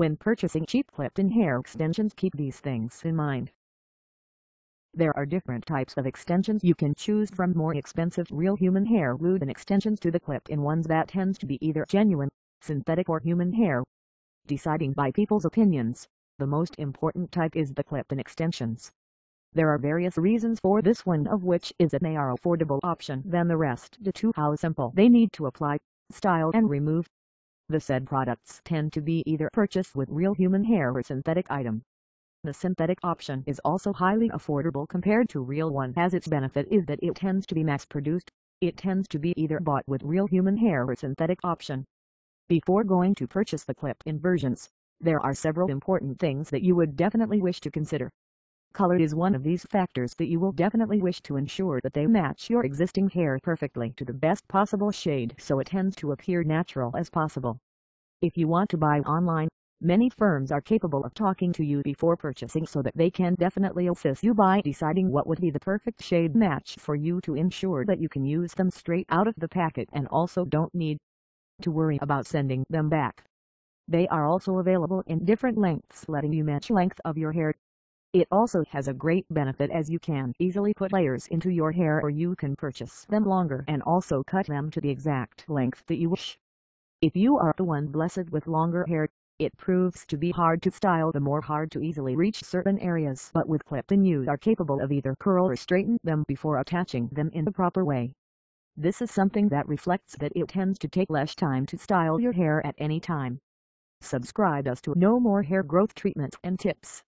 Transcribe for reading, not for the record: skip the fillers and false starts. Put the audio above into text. When purchasing cheap clipped-in hair extensions, keep these things in mind. There are different types of extensions you can choose from, more expensive real human hair root-in extensions to the clipped-in ones that tends to be either genuine, synthetic or human hair. Deciding by people's opinions, the most important type is the clipped-in extensions. There are various reasons for this, one of which is that they are affordable option than the rest due to how simple they need to apply, style and remove. The said products tend to be either purchased with real human hair or synthetic item. The synthetic option is also highly affordable compared to real one, as its benefit is that it tends to be mass produced. It tends to be either bought with real human hair or synthetic option. Before going to purchase the clipped-in versions, there are several important things that you would definitely wish to consider. Color is one of these factors that you will definitely wish to ensure that they match your existing hair perfectly to the best possible shade, so it tends to appear natural as possible. If you want to buy online, many firms are capable of talking to you before purchasing so that they can definitely assist you by deciding what would be the perfect shade match for you to ensure that you can use them straight out of the packet and also don't need to worry about sending them back. They are also available in different lengths, letting you match length of your hair. It also has a great benefit as you can easily put layers into your hair, or you can purchase them longer and also cut them to the exact length that you wish. If you are the one blessed with longer hair, it proves to be hard to style, the more hard to easily reach certain areas, but with clipped-in you are capable of either curl or straighten them before attaching them in the proper way. This is something that reflects that it tends to take less time to style your hair at any time. Subscribe us to know more hair growth treatments and tips.